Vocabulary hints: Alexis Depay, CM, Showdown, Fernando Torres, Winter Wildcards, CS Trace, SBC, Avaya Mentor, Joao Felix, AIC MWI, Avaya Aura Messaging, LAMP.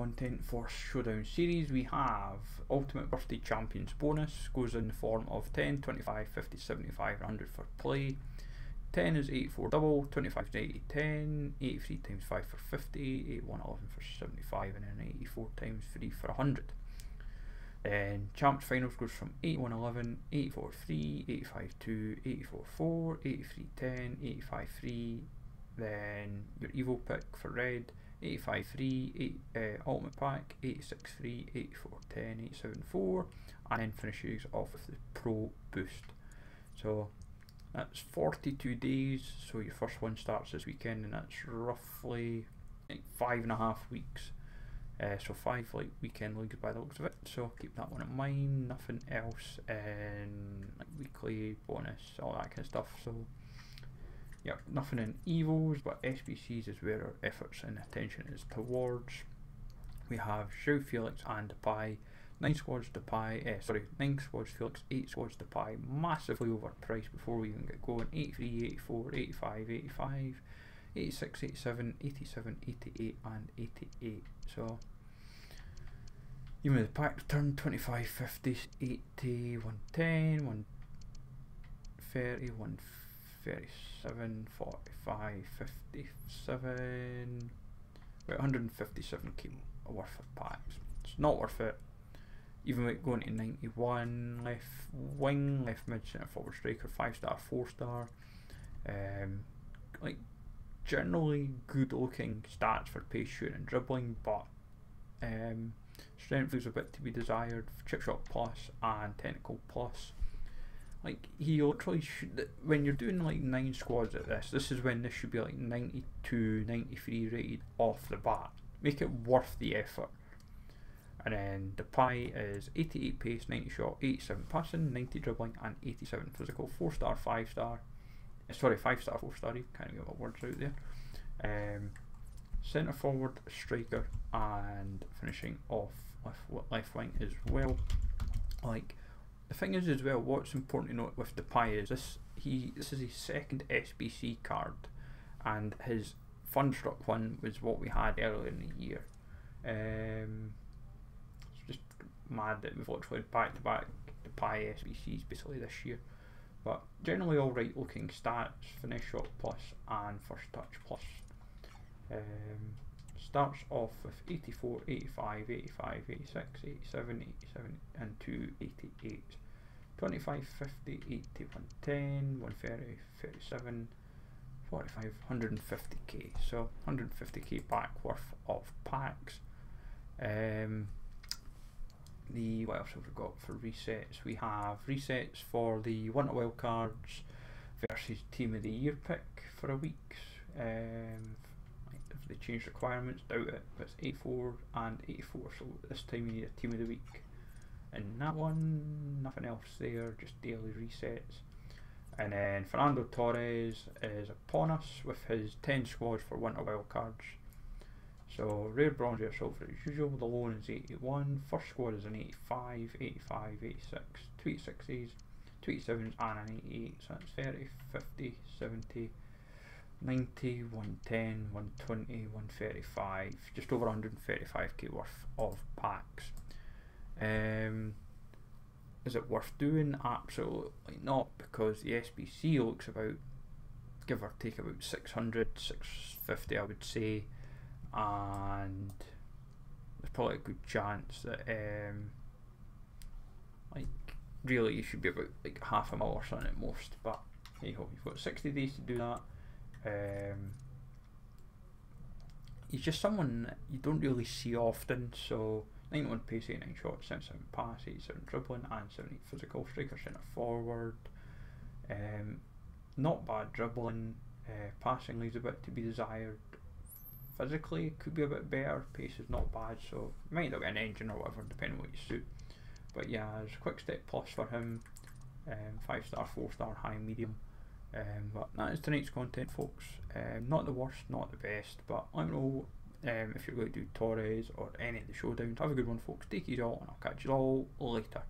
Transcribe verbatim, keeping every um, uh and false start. content for Showdown series. We have Ultimate Birthday Champions bonus, goes in the form of ten, twenty-five, fifty, seventy-five, one hundred for play. ten is eighty-four double, twenty-five is eighty, ten, eighty-three times five for fifty, eighty-one, eleven for seventy-five, and then eighty-four times three for one hundred. Then Champs Finals goes from eighty-one eleven, eighty-four three, eighty-five two, eighty-four four, eighty-three ten, eighty-five three, then your Evo pick for red, eighty-five three, uh, Ultimate Pack, eighty-six three, eighty-four ten, eighty-seven four, and then finishes off with the Pro Boost. So that's forty-two days, so your first one starts this weekend, and that's roughly like five and a half weeks. Uh, so five like weekend leagues by the looks of it, so keep that one in mind. Nothing else in like weekly bonus, all that kind of stuff. So yeah, nothing in evos, but S B Cs is where our efforts and attention is towards. We have Joao Felix and Depay, nine squads Depay, eh, sorry, nine squads Felix, eight squads Depay, massively overpriced before we even get going. eighty-three, eighty-four, eighty-five, eighty-five. eighty-six, eighty-seven, eighty-seven, eighty-eight and eighty-eight. So even with the pack return, twenty-five, fifty, eighty, one ten, one thirty, one thirty-seven, forty-five, fifty-seven, about one hundred fifty-seven k worth of packs. It's not worth it. Even with going to ninety-one, left wing, left mid, centre forward, striker, five star, four star. Um, like generally good looking stats for pace, shooting and dribbling, but um, strength leaves a bit to be desired. Chip shot plus and technical plus. Like he literally should, when you're doing like nine squads at this, this is when this should be like ninety-two, ninety-three rated off the bat. Make it worth the effort. And then Depay is eighty-eight pace, ninety shot, eighty-seven passing, ninety dribbling and eighty-seven physical, four star, five star. Sorry, five star, four star, you can't get my words out there. Um, Centre forward, striker, and finishing off left, left wing as well. Like the thing is as well, what's important to note with Depay is this: he this is his second S B C card, and his Funstruck one was what we had earlier in the year. Um, it's just mad that we've literally back to back Depay S B Cs basically this year. But generally alright looking stats, finesse shot plus and first touch plus. Um, starts off with eighty-four, eighty-five, eighty-five, eighty-six, eighty-seven, eighty-seven and two eighty-eight. twenty-five, fifty, eighty, one ten, one thirty, thirty-seven, forty-five, one hundred fifty k. So one hundred fifty k back worth of packs. Um, The, what else have we got for resets? We have resets for the Winter Wildcards versus Team of the Year pick for a week. Um, if they change requirements, doubt it, but it's eighty-four and eighty-four, so this time you need a Team of the Week. And that one, nothing else there, just daily resets. And then Fernando Torres is upon us with his ten squads for Winter Wildcards. So rare bronze or silver as usual, the loan is eighty-one, first squad is an eighty-five, eighty-five, eighty-six, two eighty-sixes, two eighty-sevens and an eighty-eight, so that's thirty, fifty, seventy, ninety, one ten, one twenty, one thirty-five, just over one hundred thirty-five k worth of packs. Um, is it worth doing? Absolutely not, because the S B C looks about, give or take, about six hundred, six fifty I would say. And there's probably a good chance that um, like really you should be about like half a mil or something at most, but hey ho, you've got sixty days to do that. Um, he's just someone that you don't really see often, so ninety-one pace, eighty-nine shots, seventy-seven pass, eighty-seven dribbling and seventy-eight physical, striker, centre forward, um, not bad dribbling, uh, passing leaves a bit to be desired. Physically could be a bit better, pace is not bad, so might not get an engine or whatever depending on what you suit. But yeah, there's a quick step plus for him, um, five star, four star, high, medium. Um, but that is tonight's content, folks. Um, not the worst, not the best, but let me know um, if you're going to do Torres or any of the showdowns. Have a good one, folks, take it all, and I'll catch you all later.